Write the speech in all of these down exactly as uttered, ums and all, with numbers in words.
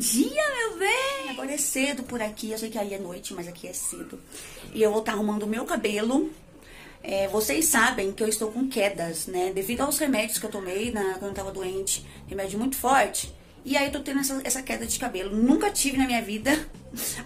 dia, meu bem! Agora é cedo por aqui, eu sei que aí é noite, mas aqui é cedo. E eu vou estar arrumando o meu cabelo. É, vocês sabem que eu estou com quedas, né? Devido aos remédios que eu tomei na, quando eu tava doente, remédio muito forte. E aí eu tô tendo essa, essa queda de cabelo. Nunca tive na minha vida.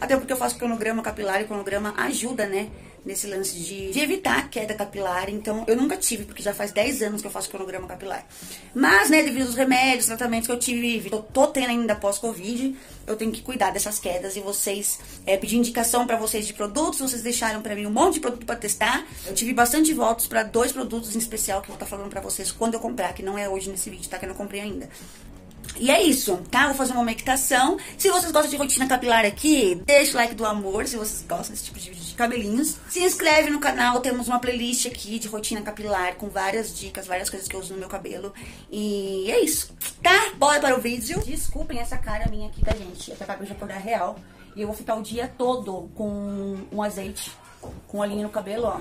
Até porque eu faço cronograma capilar e cronograma ajuda, né? Nesse lance de, de evitar queda capilar. Então, eu nunca tive, porque já faz dez anos que eu faço cronograma capilar. Mas, né, devido aos remédios, tratamentos que eu tive, eu tô tendo ainda pós-Covid, eu tenho que cuidar dessas quedas. E vocês, é, pedir indicação pra vocês de produtos, vocês deixaram pra mim um monte de produto pra testar. Eu tive bastante votos pra dois produtos em especial que eu vou estar falando pra vocês quando eu comprar, que não é hoje nesse vídeo, tá? Que eu não comprei ainda. E é isso, tá? Vou fazer uma meditação. Se vocês gostam de rotina capilar aqui, deixa o like do amor, se vocês gostam desse tipo de vídeo de cabelinhos. Se inscreve no canal, temos uma playlist aqui de rotina capilar com várias dicas, várias coisas que eu uso no meu cabelo. E é isso, tá? Bora para o vídeo. Desculpem essa cara minha aqui, tá, gente? Eu acabei de acordar real. E eu vou ficar o dia todo com um azeite, com olhinho no cabelo, ó.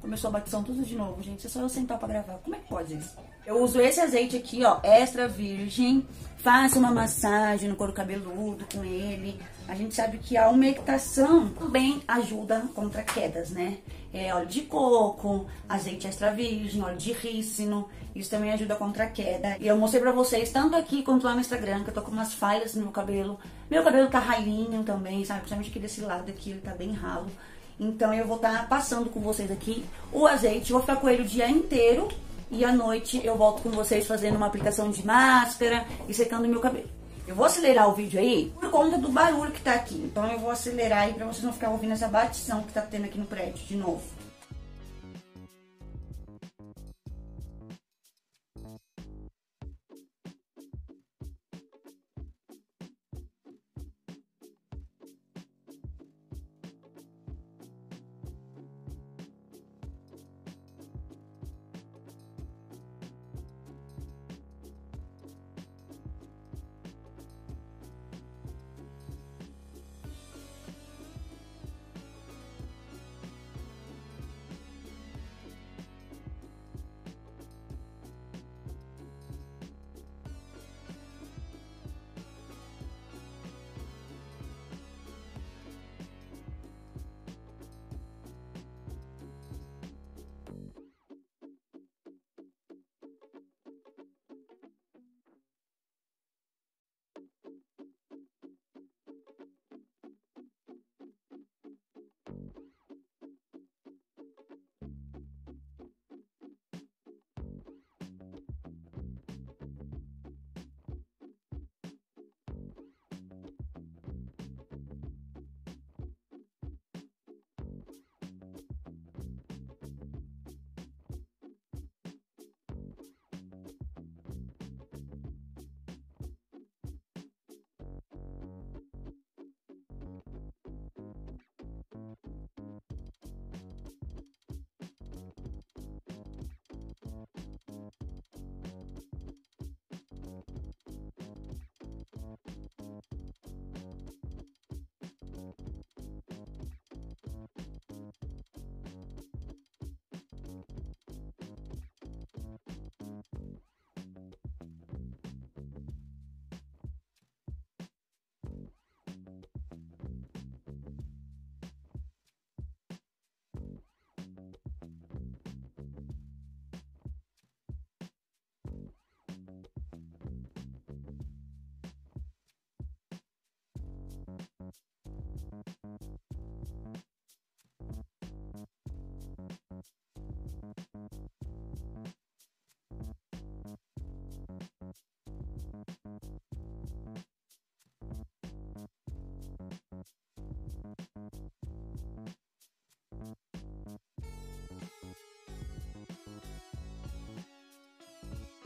Começou a batição tudo de novo, gente. É só eu sentar pra gravar. Como é que pode isso? Eu uso esse azeite aqui, ó, extra virgem. Faço uma massagem no couro cabeludo com ele. A gente sabe que a umectação também ajuda contra quedas, né? É, óleo de coco, azeite extra virgem, óleo de rícino. Isso também ajuda contra a queda. E eu mostrei pra vocês, tanto aqui quanto lá no Instagram, que eu tô com umas falhas no meu cabelo. Meu cabelo tá ralinho também, sabe? Principalmente aqui desse lado aqui, ele tá bem ralo. Então eu vou estar passando com vocês aqui o azeite, vou ficar com ele o dia inteiro e à noite eu volto com vocês fazendo uma aplicação de máscara e secando meu cabelo. Eu vou acelerar o vídeo aí por conta do barulho que tá aqui, então eu vou acelerar aí pra vocês não ficarem ouvindo essa batição que tá tendo aqui no prédio de novo.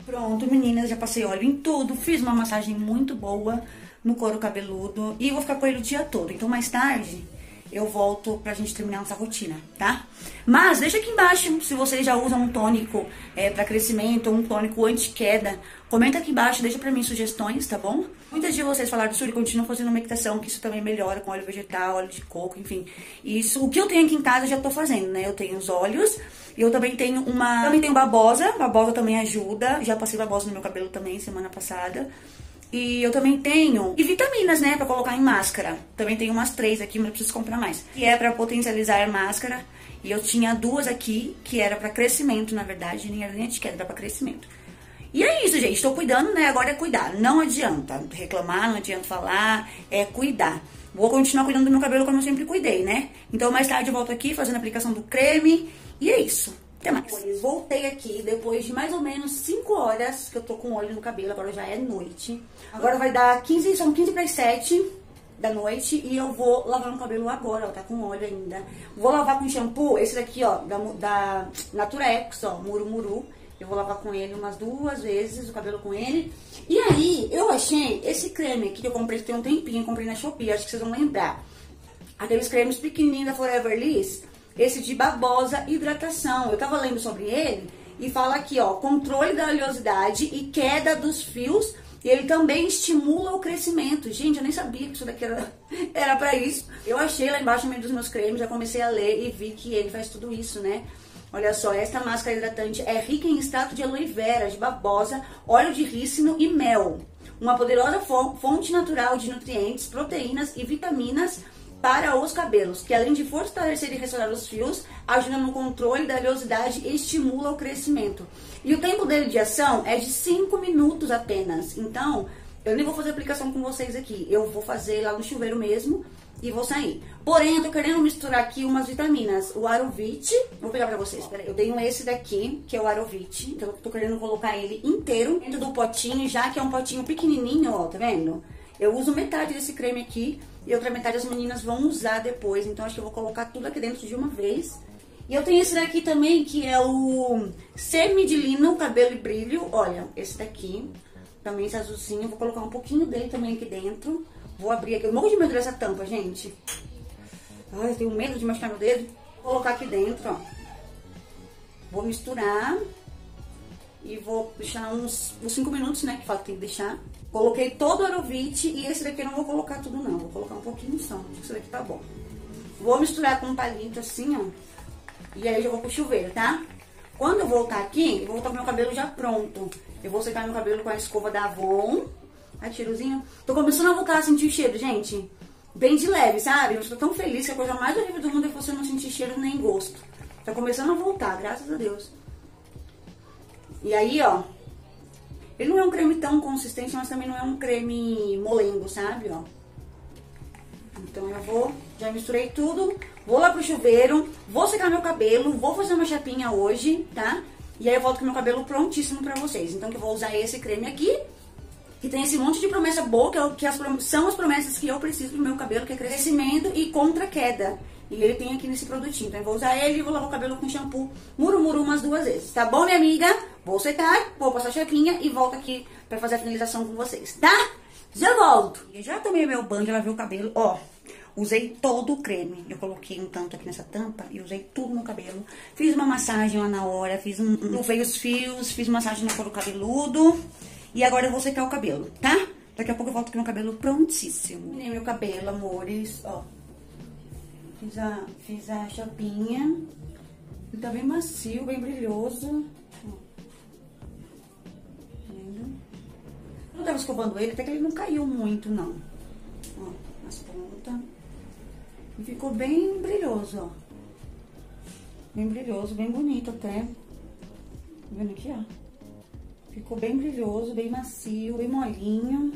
Pronto, meninas, já passei óleo em tudo, fiz uma massagem muito boa no couro cabeludo e vou ficar com ele o dia todo. Então mais tarde eu volto pra gente terminar nossa rotina, tá? Mas deixa aqui embaixo se vocês já usam um tônico é, pra crescimento ou um tônico anti-queda. Comenta aqui embaixo, deixa pra mim sugestões, tá bom? Muitas de vocês falaram, Suri, continua fazendo meditação, que isso também melhora com óleo vegetal, óleo de coco, enfim. Isso, o que eu tenho aqui em casa eu já tô fazendo, né? Eu tenho os óleos. E eu também tenho uma... Também tenho babosa. Babosa também ajuda. Já passei babosa no meu cabelo também semana passada. E eu também tenho... E vitaminas, né? Pra colocar em máscara. Também tenho umas três aqui, mas eu preciso comprar mais. E é pra potencializar a máscara. E eu tinha duas aqui, que era pra crescimento, na verdade. Nem era nem etiqueta, era pra crescimento. E é isso, gente. Tô cuidando, né? Agora é cuidar. Não adianta reclamar, não adianta falar. É cuidar. Vou continuar cuidando do meu cabelo como eu sempre cuidei, né? Então, mais tarde eu volto aqui fazendo a aplicação do creme. E é isso. Até mais. Voltei aqui depois de mais ou menos cinco horas que eu tô com óleo no cabelo. Agora já é noite. Agora vai dar quinze, são quinze para as sete da noite. E eu vou lavar o cabelo agora, ó. Tá com óleo ainda. Vou lavar com shampoo. Esse daqui, ó, da, da Natura Ekos, ó, Murumuru. Eu vou lavar com ele umas duas vezes, o cabelo com ele. E aí, eu achei esse creme aqui que eu comprei tem um tempinho, comprei na Shopee, acho que vocês vão lembrar. Aqueles cremes pequenininhos da Forever Liss, esse de babosa hidratação. Eu tava lendo sobre ele e fala aqui, ó, controle da oleosidade e queda dos fios. E ele também estimula o crescimento. Gente, eu nem sabia que isso daqui era, era pra isso. Eu achei lá embaixo no meio dos meus cremes, já comecei a ler e vi que ele faz tudo isso, né? Olha só, esta máscara hidratante é rica em extrato de aloe vera, de babosa, óleo de rícino e mel. Uma poderosa fonte natural de nutrientes, proteínas e vitaminas para os cabelos, que além de fortalecer e restaurar os fios, ajuda no controle da oleosidade e estimula o crescimento. E o tempo dele de ação é de cinco minutos apenas. Então, eu nem vou fazer aplicação com vocês aqui, eu vou fazer lá no chuveiro mesmo. E vou sair. Porém, eu tô querendo misturar aqui umas vitaminas. O Arovit. Vou pegar pra vocês. Peraí. Eu tenho esse daqui, que é o Arovit. Então, eu tô querendo colocar ele inteiro dentro do potinho, já que é um potinho pequenininho, ó. Tá vendo? Eu uso metade desse creme aqui. E outra metade as meninas vão usar depois. Então, acho que eu vou colocar tudo aqui dentro de uma vez. E eu tenho esse daqui também, que é o Semidilino, cabelo e brilho. Olha, esse daqui. Também esse azulzinho. Vou colocar um pouquinho dele também aqui dentro. Vou abrir aqui. Eu morro de medo dessa tampa, gente. Ai, eu tenho medo de machucar meu dedo. Vou colocar aqui dentro, ó. Vou misturar. E vou deixar uns cinco minutos, né? Que fala que tem que deixar. Coloquei todo o Arovit. E esse daqui eu não vou colocar tudo, não. Vou colocar um pouquinho só. Esse daqui tá bom. Vou misturar com um palito assim, ó. E aí eu já vou pro chuveiro, tá? Quando eu voltar aqui, eu vou voltar com meu cabelo já pronto. Eu vou secar meu cabelo com a escova da Avon. Ai, cheirozinho. Tô começando a voltar a sentir o cheiro, gente. Bem de leve, sabe? Eu tô tão feliz que a coisa mais horrível do mundo é você não sentir cheiro nem gosto. Tá começando a voltar, graças a Deus. E aí, ó. Ele não é um creme tão consistente, mas também não é um creme molengo, sabe? Ó. Então eu vou... Já misturei tudo. Vou lá pro chuveiro. Vou secar meu cabelo. Vou fazer uma chapinha hoje, tá? E aí eu volto com meu cabelo prontíssimo pra vocês. Então eu vou usar esse creme aqui. Que tem esse monte de promessa boa, que, é, que as, são as promessas que eu preciso pro meu cabelo, que é crescimento e contra queda. E ele tem aqui nesse produtinho. Então eu vou usar ele e vou lavar o cabelo com shampoo Murumuru umas duas vezes. Tá bom, minha amiga? Vou secar, vou passar a chapinha e volto aqui pra fazer a finalização com vocês, tá? Já volto! Eu já tomei meu banho, já lavei o cabelo, ó. Usei todo o creme. Eu coloquei um tanto aqui nessa tampa e usei tudo no cabelo. Fiz uma massagem lá na hora, fiz um... Luvei os fios, fiz massagem no couro cabeludo. E agora eu vou secar o cabelo, tá? Daqui a pouco eu volto com meu cabelo prontíssimo. Terminei meu cabelo, amores, ó. Fiz a, fiz a chapinha. Tá bem macio, bem brilhoso. Tá vendo? Eu não tava escovando ele, até que ele não caiu muito, não. Ó, as pontas. E ficou bem brilhoso, ó. Bem brilhoso, bem bonito até. Tá vendo aqui, ó? Ficou bem brilhoso, bem macio, bem molinho.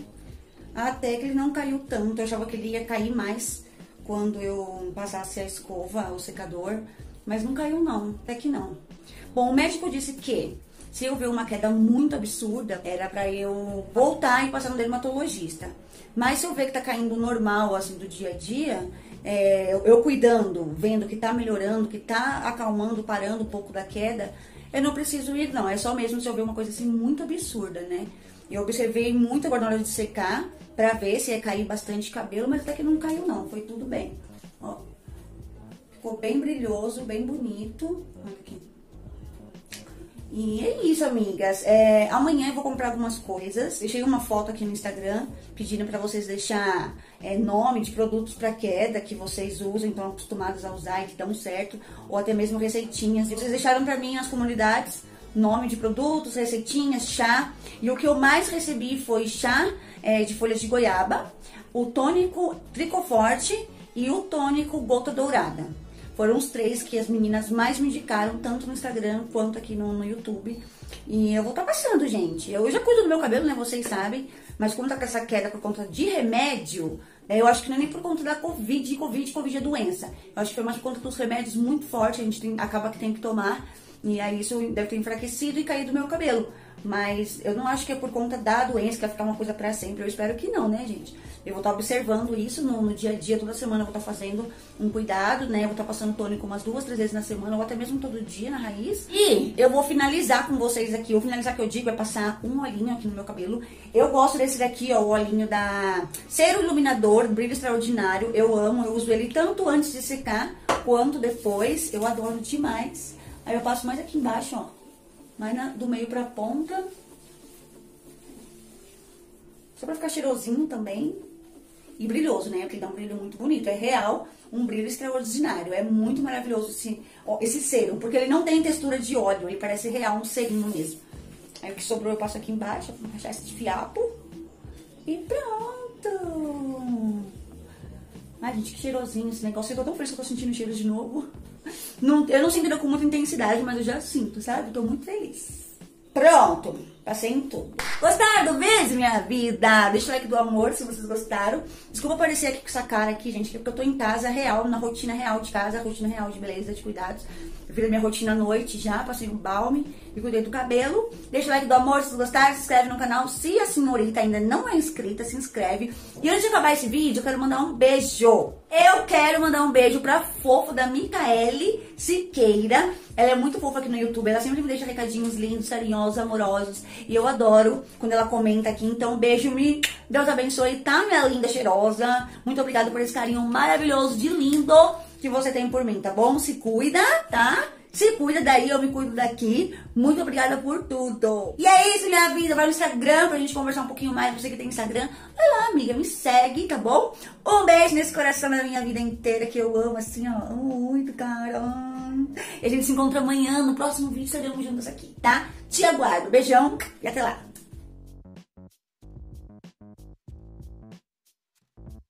Até que ele não caiu tanto. Eu achava que ele ia cair mais quando eu passasse a escova, o secador. Mas não caiu não, até que não. Bom, o médico disse que se eu ver uma queda muito absurda, era pra eu voltar e passar no dermatologista. Mas se eu ver que tá caindo normal, assim, do dia a dia... É, eu, eu cuidando, vendo que tá melhorando, que tá acalmando, parando um pouco da queda... Eu não preciso ir, não. É só mesmo se eu ver uma coisa assim muito absurda, né? Eu observei muito agora na hora de secar, pra ver se ia cair bastante cabelo, mas até que não caiu, não. Foi tudo bem. Ó. Ficou bem brilhoso, bem bonito. Olha aqui. E é isso, amigas. É, amanhã eu vou comprar algumas coisas. Deixei uma foto aqui no Instagram, pedindo pra vocês deixar é, nome de produtos pra queda que vocês usam, estão acostumados a usar e que dão certo. Ou até mesmo receitinhas. Vocês deixaram pra mim nas comunidades nome de produtos, receitinhas, chá. E o que eu mais recebi foi chá é, de folhas de goiaba, o tônico Tricoforte e o tônico Gota Dourada. Foram os três que as meninas mais me indicaram, tanto no Instagram quanto aqui no, no YouTube. E eu vou estar passando, gente. Eu já cuido do meu cabelo, né? Vocês sabem. Mas como tá com essa queda por conta de remédio, né, eu acho que não é nem por conta da Covid. Covid, Covid é doença. Eu acho que foi mais por conta dos remédios muito fortes. A gente tem, acaba que tem que tomar. E aí isso deve ter enfraquecido e caído meu cabelo. Mas eu não acho que é por conta da doença, que vai ficar uma coisa pra sempre. Eu espero que não, né, gente? Eu vou estar observando isso no, no dia a dia. Toda semana eu vou estar fazendo um cuidado, né? Eu vou estar passando tônico umas duas, três vezes na semana, ou até mesmo todo dia na raiz. E eu vou finalizar com vocês aqui. Eu vou finalizar, que eu digo, é passar um olhinho aqui no meu cabelo. Eu gosto desse daqui, ó, o olhinho da Cero Iluminador, Brilho Extraordinário. Eu amo, eu uso ele tanto antes de secar quanto depois. Eu adoro demais. Aí eu passo mais aqui embaixo, ó. Mais na, do meio pra ponta. Só pra ficar cheirosinho também. E brilhoso, né? Porque dá um brilho muito bonito. É real, um brilho extraordinário. É muito maravilhoso esse, ó, esse cero. Porque ele não tem textura de óleo. Ele parece real, um cerinho mesmo. Aí o que sobrou eu passo aqui embaixo. Vou achar esse de fiapo. E pronto! Ai, gente, que cheirosinho esse negócio. Eu tô tão feliz que eu tô sentindo o cheiro de novo. Não, eu não sinto ele com muita intensidade, mas eu já sinto, sabe? Tô muito feliz. Pronto, passei em tudo. Gostaram do vídeo, minha vida? Deixa o like do amor se vocês gostaram. Desculpa aparecer aqui com essa cara aqui, gente, que é porque eu tô em casa real, na rotina real de casa, rotina real de beleza, de cuidados. Eu fiz a minha rotina à noite já, passei um balme e cuidei do cabelo. Deixa o like do amor se vocês gostaram, se inscreve no canal. Se a senhorita ainda não é inscrita, se inscreve. E antes de acabar esse vídeo, eu quero mandar um beijo. Eu quero mandar um beijo pra fofa da Micaele Siqueira. Ela é muito fofa aqui no YouTube, ela sempre me deixa recadinhos lindos, carinhosos, amorosos. E eu adoro quando ela comenta aqui. Então, beijo, me Deus abençoe, tá, minha linda cheirosa? Muito obrigada por esse carinho maravilhoso de lindo que você tem por mim, tá bom? Se cuida, tá? Se cuida daí, eu me cuido daqui. Muito obrigada por tudo. E é isso, minha vida. Vai no Instagram pra gente conversar um pouquinho mais. Você que tem Instagram, vai lá, amiga. Me segue, tá bom? Um beijo nesse coração da minha vida inteira, que eu amo, assim, ó. Amo muito, cara. E a gente se encontra amanhã. No próximo vídeo estaremos juntos aqui, tá? Te aguardo. Beijão e até lá.